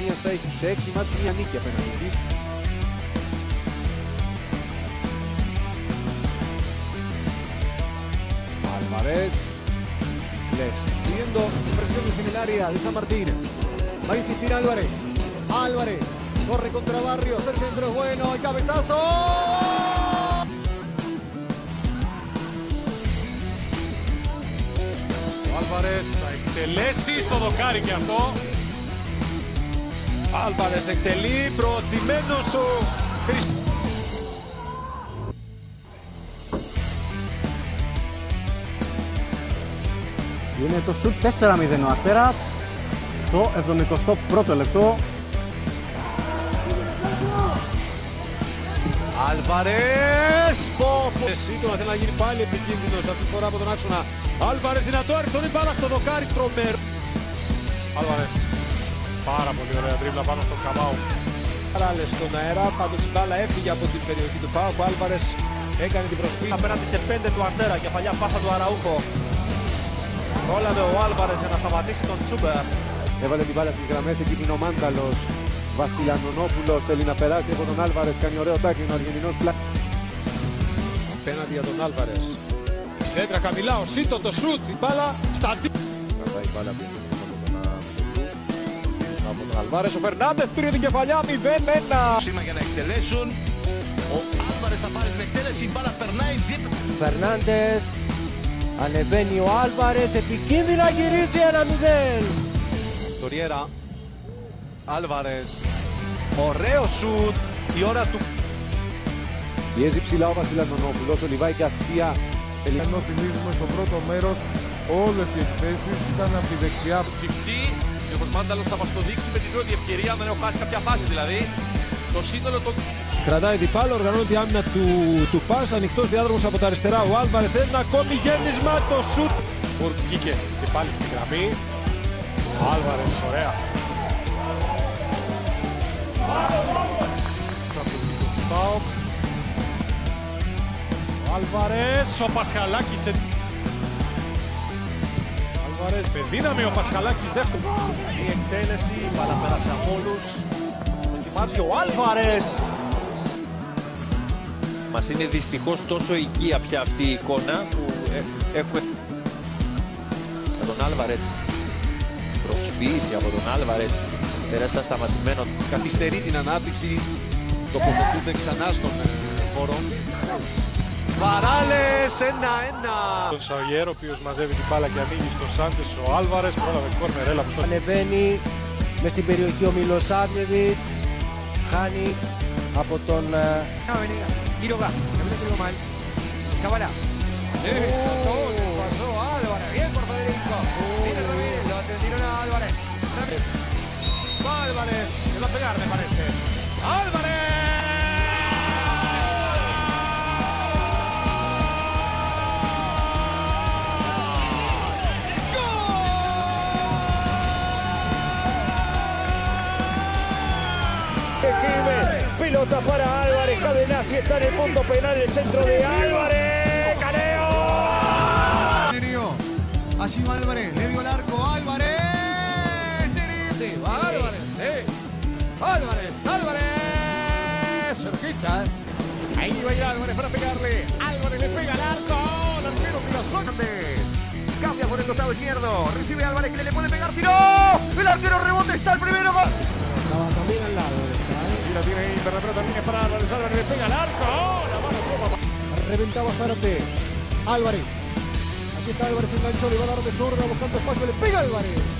Ισπανίας θα έχει σε 6 μάτς μια νίκη απέναντι της. Álvarez, les pidiendo presiones similares de San Martín. Va a insistir Álvarez. Álvarez corre contra Barrios, el centro es bueno, el cabezazo. Álvarez θα εκτελέσει στο δοκάρι και αυτό. Álvarez εκτελεί, προωθημένος ο Χριστός. Είναι το σουτ 4-0 ο Αστέρας στο 71ο λεπτό. Álvarez! Σύντομα θέλει να γίνει πάλι επικίνδυνος αυτή τη φορά από τον άξονα. Álvarez δυνατό, έρχεται η μπάλα στο δοκάρι, τρομερό. Álvarez. Πάρα πολύ ωραία τρίβλα πάνω στον Καμάου. Άραλε στον αέρα, πάντως η μπάλα έφυγε από την περιοχή του Πάου. Ο Álvarez έκανε την προσπίση απέναντι σε 5 του Αστέρα, κεφαλιά πάσα του Αραούχο. Ρόλαβε ο Álvarez για να σταματήσει τον Τσούμπερ. Έβαλε την μπάλα στις γραμμές, εκεί είναι ο Μάνταλος. Βασιλιανονόπουλος θέλει να περάσει από τον Álvarez, κάνει ωραίο τάκλινο, αργεντινός πλάτη. Απέναντι για τον Álvarez. Η σέντρα χαμηλά, ο Σίτο το σουτ, η μπάλα στα δί. Κρατάει η μπάλα πίσω από τον Álvarez. Ο Φερνάντης πήρε την κεφαλιά, 0-1. Σήμα για να εκτελέσουν. Ο Álvarez θα πάρει την εκτέλεση, η μπάλα περνάει δίπλα. Φερνάντης. Ανεβαίνει ο Álvarez, επικίνδυνα γυρίζει 1-0. Τοριέρα, Álvarez, ωραίο σουτ, η ώρα του. Πιέζει ψηλά ο Βασιλιανονόπουλος, ο Λιβάη Γκαρσία. Ενώ θυμίζουμε στο πρώτο μέρος, όλες οι εκθέσεις ήταν από τη δεξιά. Ψιψί, ο Μάνταλος θα μας το δείξει με την πρώτη ευκαιρία, με να έχω χάσει κάποια φάση δηλαδή. Το σύνολο το... Κρατάει διπάλο, οργανώνει τη άμυνα του Πας, ανοιχτός διάδρομος από τα αριστερά. Ο Álvarez θέλει να κόβει γέννησμα, το σουτ. Βγήκε και πάλι στην γραμμή. Ο Álvarez, ωραία. Ο Álvarez, ο Πασκαλάκης. Álvarez, με δύναμη ο Πασκαλάκης δεύτερο. Η εκτέλεση, η μπάλα πέρασε από όλους. Δοκιμάζει ο Álvarez. Μας είναι δυστυχώς τόσο οικία πια αυτή η εικόνα που έχουμε. Με τον Álvarez, προσποίηση από τον Álvarez, πέρασα σταματημένο. Καθυστερεί την ανάπτυξη, τοποθετούνται ξανά στον χώρο. Βαράλες, 1-1. Τον Σαουγιέρ, ο οποίος μαζεύει την μπάλα και ανοίγει στον Σάντζης, ο Álvarez, πρόλαβε κόρνερ, έλα από το... Ανεβαίνει μες στην περιοχή ο Μιλόσαρντεβιτ, χάνει από τον... Quiroga, que no tengo mal. Zavala. Pasó Álvarez. Bien por Federico. Mira lo bien. Lo atendieron a Álvarez. Álvarez. Se va a pegar, me parece. ¡Álvarez! ¡Gol! Pelota para... Cadenas está en el punto penal, el centro de Álvarez. ¡Caleo! Allí va Álvarez, le dio el arco. Álvarez. Sí, va Álvarez, Álvarez, Álvarez. Cerquita. Ahí va a ir Álvarez para pegarle. Álvarez le pega al arco. El arquero Milosarndevit. Cambia por el costado izquierdo. Recibe Álvarez que le puede pegar. ¡Tiró! El arquero rebota, está el primero. Estaba también al lado. La tiene ahí, pero la pelota viene para Álvarez. Álvarez le pega al arco. ¡Oh, la mano! Reventaba Zárate. Álvarez. Allí está Álvarez, enganchó, le va a dar de zurda buscando espacio. Le pega Álvarez.